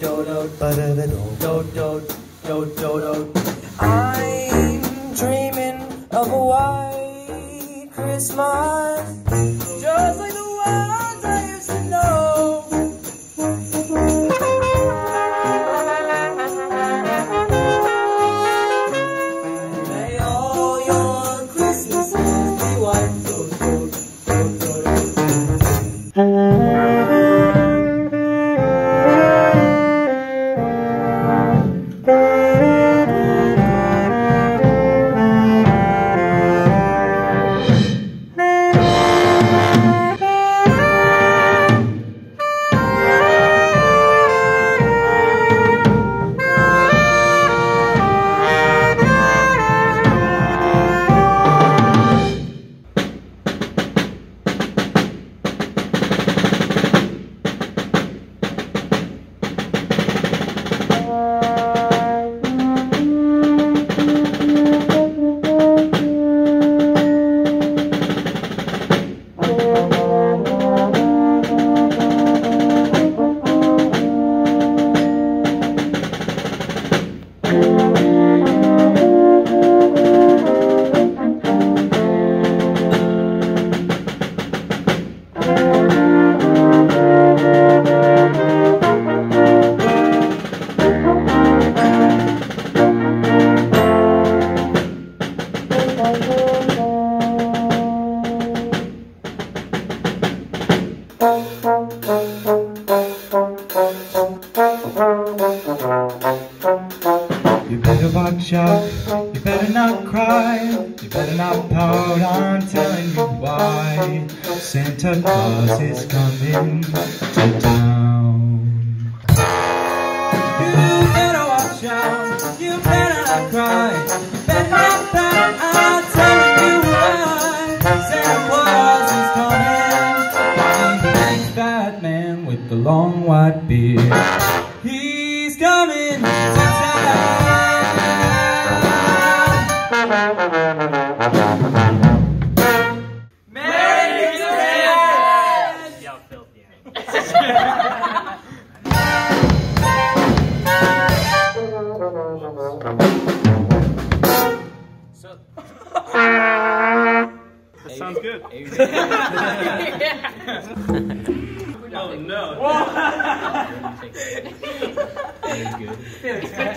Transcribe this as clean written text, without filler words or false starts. I'm dreaming of a white Christmas, just like the ones I used to know. May all your Christmases be white. You better watch out, you better not cry, you better not pout, I'm telling you why. Santa Claus is coming to town. You better watch out, you better not cry, you better not pout, I'm telling you why. Santa Claus is coming, he's a nice fat man with the long white beard. He's coming to town. That sounds good. Oh no.